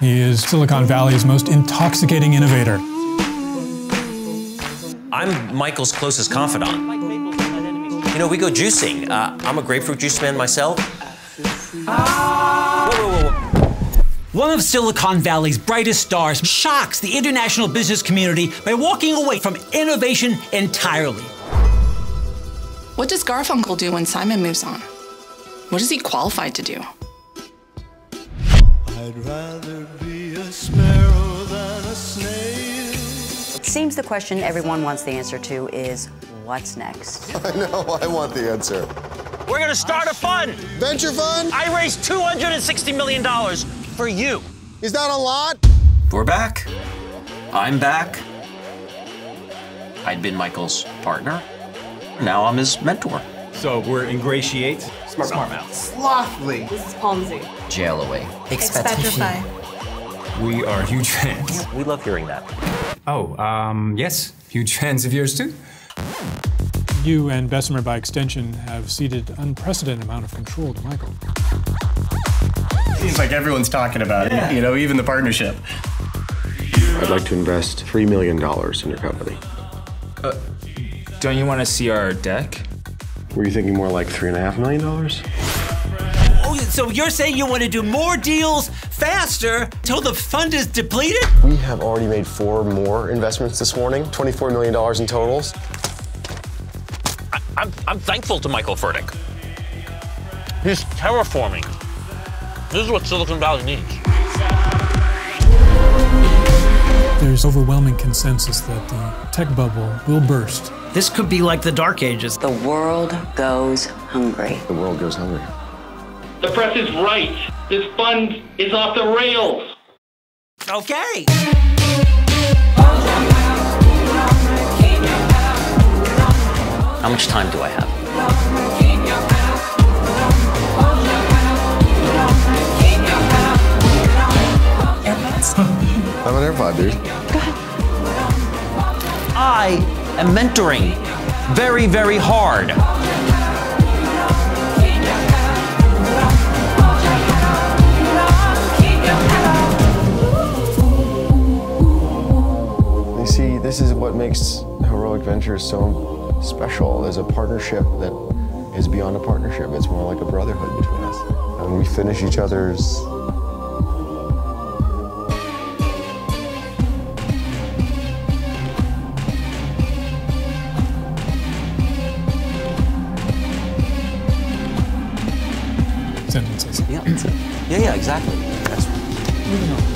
He is Silicon Valley's most intoxicating innovator. I'm Michael's closest confidant. You know, we go juicing. I'm a grapefruit juice man myself. One of Silicon Valley's brightest stars shocks the international business community by walking away from innovation entirely. What does Garfunkel do when Simon moves on? What is he qualified to do? I'd rather be a sparrow than a snail. It seems the question everyone wants the answer to is, what's next? I know, I want the answer. We're gonna start a fund. Venture fund? I raised $260 million. For you. Is that a lot? We're back. I'm back. I'd been Michael's partner. Now I'm his mentor. So we're ingratiate. Smart mouth. Slothly. This is Ponzi. Jail away. Expatrify. We are huge fans. We love hearing that. Oh, yes. Huge fans of yours too. You and Bessemer, by extension, have ceded unprecedented amount of control to Michael. Seems like everyone's talking about it, you know, even the partnership. I'd like to invest $3 million in your company. Don't you want to see our deck? Were you thinking more like $3.5 million? Oh, so you're saying you want to do more deals faster till the fund is depleted? We have already made 4 more investments this morning, $24 million in totals. I'm thankful to Michael Fertik. He's terraforming. This is what Silicon Valley needs. There's overwhelming consensus that the tech bubble will burst. This could be like the Dark Ages. The world goes hungry. The world goes hungry. The press is right. This fund is off the rails. Okay. How much time do I have? I'm an AirPod, dude. Go ahead. I am mentoring very, very hard. You see, this is what makes Heroic Ventures so special. There's a partnership that is beyond a partnership. It's more like a brotherhood between us. And we finish each other's sentences. Yeah, exactly. That's right.